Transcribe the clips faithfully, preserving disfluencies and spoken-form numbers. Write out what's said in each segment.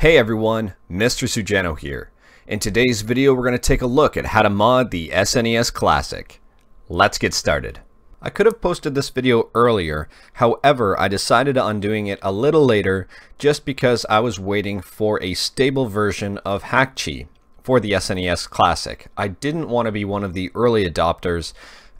Hey everyone, Mister Sujano here. In today's video we're going to take a look at how to mod the S N E S Classic. Let's get started. I could have posted this video earlier, however I decided on doing it a little later just because I was waiting for a stable version of Hakchi for the S N E S Classic. I didn't want to be one of the early adopters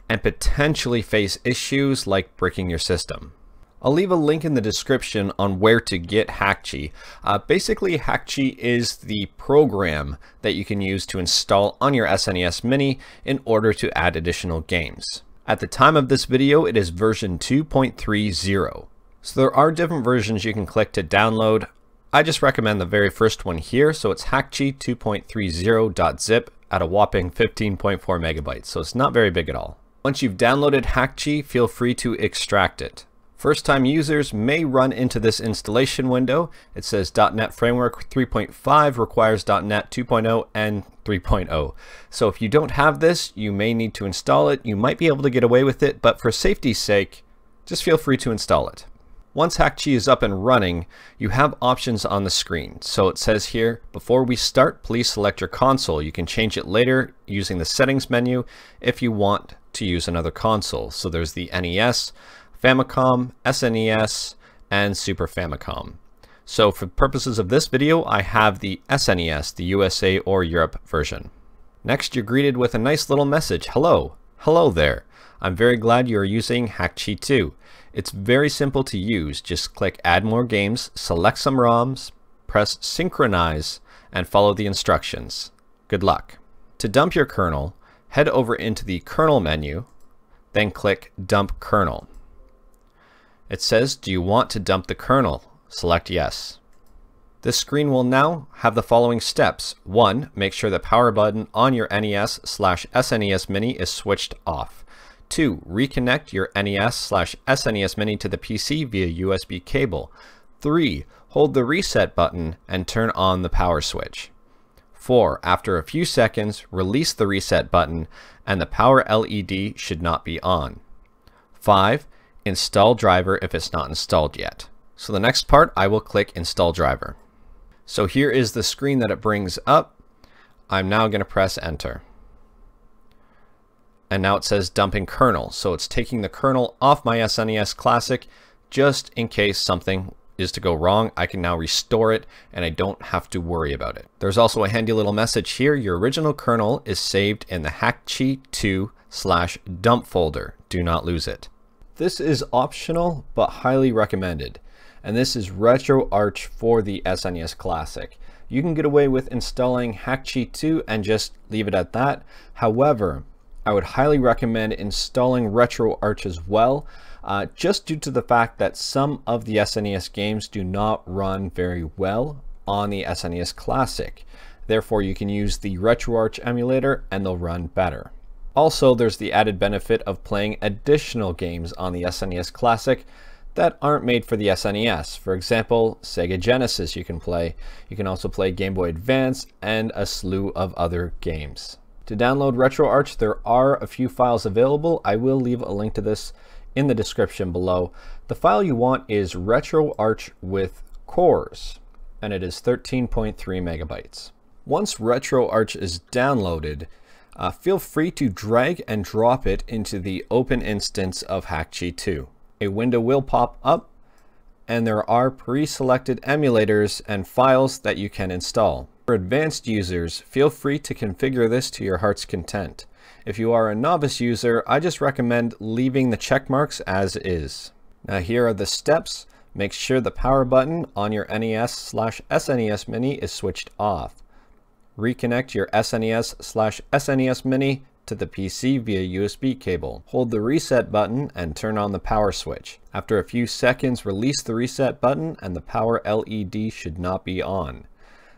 and potentially face issues like bricking your system. I'll leave a link in the description on where to get Hakchi. Uh, basically, Hakchi is the program that you can use to install on your S N E S Mini in order to add additional games. At the time of this video, it is version two point three zero. So there are different versions you can click to download. I just recommend the very first one here. So it's Hakchi two point three zero dot zip at a whopping fifteen point four megabytes. So it's not very big at all. Once you've downloaded Hakchi, feel free to extract it. First-time users may run into this installation window. It says .NET Framework three point five requires .NET two point oh and three point oh. So if you don't have this, you may need to install it. You might be able to get away with it, but for safety's sake, just feel free to install it. Once Hakchi is up and running, you have options on the screen. So it says here, before we start, please select your console. You can change it later using the settings menu if you want to use another console. So there's the N E S, Famicom, S N E S, and Super Famicom. So for purposes of this video, I have the S N E S, the U S A or Europe version. Next, you're greeted with a nice little message. Hello. Hello there. I'm very glad you're using Hakchi two. It's very simple to use. Just click Add More Games, select some ROMs, press Synchronize, and follow the instructions. Good luck. To dump your kernel, head over into the Kernel menu, then click Dump Kernel. It says, do you want to dump the kernel? Select yes. This screen will now have the following steps. One, make sure the power button on your N E S slash S N E S Mini is switched off. Two, reconnect your N E S slash S N E S Mini to the P C via U S B cable. Three, hold the reset button and turn on the power switch. Four, after a few seconds, release the reset button and the power L E D should not be on. Five, install driver if it's not installed yet. So the next part, I will click install driver. So here is the screen that it brings up. I'm now going to press enter. And now it says dumping kernel. So it's taking the kernel off my S N E S Classic just in case something is to go wrong. I can now restore it and I don't have to worry about it. There's also a handy little message here. Your original kernel is saved in the Hakchi two slash dump folder. Do not lose it. This is optional, but highly recommended. And this is RetroArch for the S N E S Classic. You can get away with installing Hakchi two and just leave it at that. However, I would highly recommend installing RetroArch as well, uh, just due to the fact that some of the S N E S games do not run very well on the S N E S Classic. Therefore, you can use the RetroArch emulator and they'll run better. Also, there's the added benefit of playing additional games on the S N E S Classic that aren't made for the S N E S. For example, Sega Genesis you can play. You can also play Game Boy Advance and a slew of other games. To download RetroArch, there are a few files available. I will leave a link to this in the description below. The file you want is RetroArch with cores, and it is thirteen point three megabytes. Once RetroArch is downloaded, Uh, feel free to drag and drop it into the open instance of Hakchi two. A window will pop up and there are pre-selected emulators and files that you can install. For advanced users, feel free to configure this to your heart's content. If you are a novice user, I just recommend leaving the check marks as is. Now here are the steps. Make sure the power button on your N E S slash S N E S Mini is switched off. Reconnect your S N E S slash S N E S Mini to the P C via U S B cable. Hold the reset button and turn on the power switch. After a few seconds, release the reset button and the power L E D should not be on.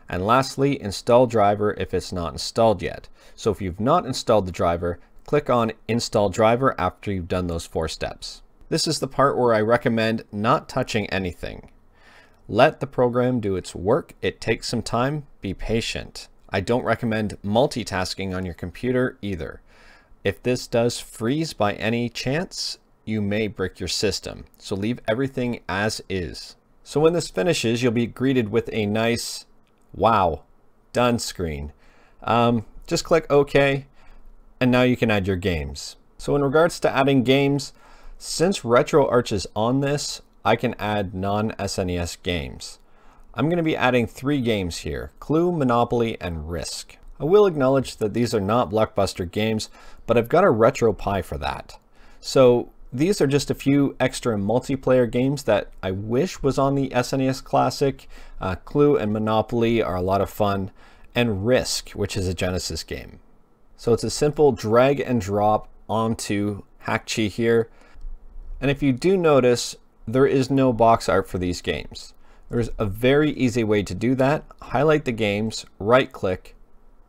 And lastly, install driver if it's not installed yet. So if you've not installed the driver, click on Install Driver after you've done those four steps. This is the part where I recommend not touching anything. Let the program do its work. It takes some time. Be patient. I don't recommend multitasking on your computer either. If this does freeze by any chance, you may brick your system. So leave everything as is. So when this finishes, you'll be greeted with a nice Wow, done screen. Um, just click OK, and now you can add your games. So in regards to adding games, since RetroArch is on this, I can add non-S N E S games. I'm going to be adding three games here, Clue, Monopoly, and Risk. I will acknowledge that these are not blockbuster games, but I've got a RetroPie for that. So these are just a few extra multiplayer games that I wish was on the S N E S Classic. Uh, Clue and Monopoly are a lot of fun, and Risk, which is a Genesis game. So it's a simple drag and drop onto Hakchi here. And if you do notice, there is no box art for these games. There's a very easy way to do that. Highlight the games, right click,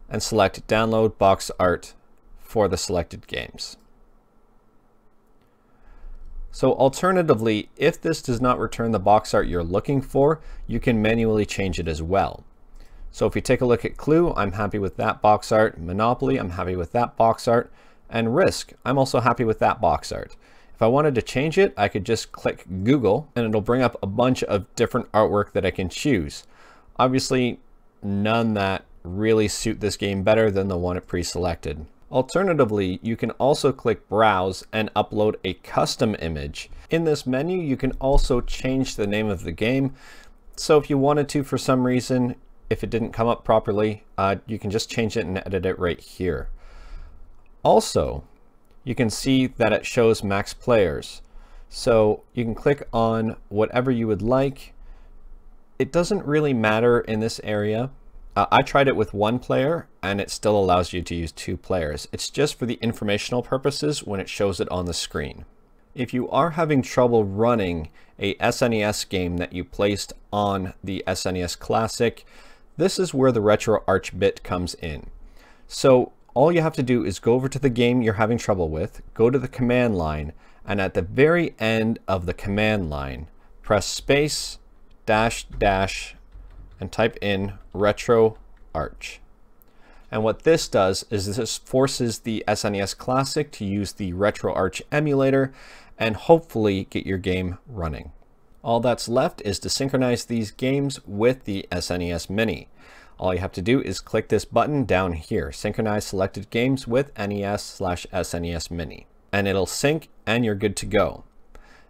and select download box art for the selected games. So alternatively, if this does not return the box art you're looking for, you can manually change it as well. So if you take a look at Clue, I'm happy with that box art. Monopoly, I'm happy with that box art. And Risk, I'm also happy with that box art. If I wanted to change it, I could just click Google and it'll bring up a bunch of different artwork that I can choose. Obviously, none that really suit this game better than the one it pre-selected. Alternatively, you can also click Browse and upload a custom image. In this menu, you can also change the name of the game. So if you wanted to, for some reason, if it didn't come up properly, uh, you can just change it and edit it right here. Also, you can see that it shows max players. So you can click on whatever you would like. It doesn't really matter in this area. Uh, I tried it with one player and it still allows you to use two players. It's just for the informational purposes when it shows it on the screen. If you are having trouble running a S N E S game that you placed on the S N E S Classic, this is where the RetroArch bit comes in. So all you have to do is go over to the game you're having trouble with, go to the command line, and at the very end of the command line, press space, dash, dash, and type in RetroArch. And what this does is this forces the S N E S Classic to use the RetroArch emulator and hopefully get your game running. All that's left is to synchronize these games with the S N E S Mini. All you have to do is click this button down here, synchronize selected games with N E S slash S N E S Mini, and it'll sync and you're good to go.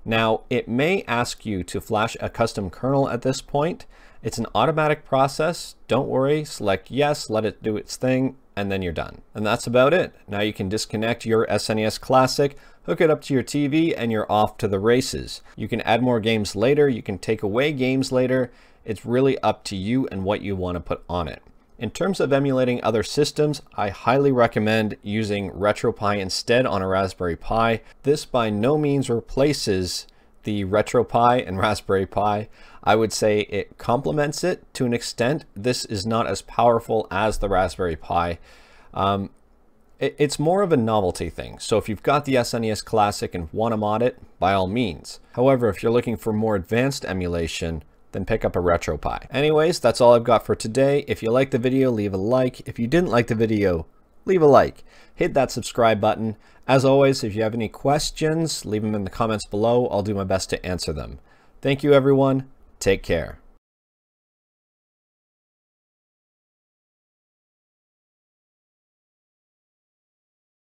Now, it may ask you to flash a custom kernel at this point. It's an automatic process. Don't worry, select yes, let it do its thing, and then you're done. And that's about it. Now you can disconnect your S N E S Classic, hook it up to your T V, and you're off to the races. You can add more games later. You can take away games later. It's really up to you and what you want to put on it. In terms of emulating other systems, I highly recommend using RetroPie instead on a Raspberry Pi. This by no means replaces the RetroPie and Raspberry Pi. I would say it complements it to an extent. This is not as powerful as the Raspberry Pi. Um, it, it's more of a novelty thing. So if you've got the S N E S Classic and want to mod it, by all means. However, if you're looking for more advanced emulation, then pick up a RetroPie. Anyways, that's all I've got for today. If you liked the video, leave a like. If you didn't like the video, leave a like. Hit that subscribe button. As always, if you have any questions, leave them in the comments below. I'll do my best to answer them. Thank you, everyone. Take care.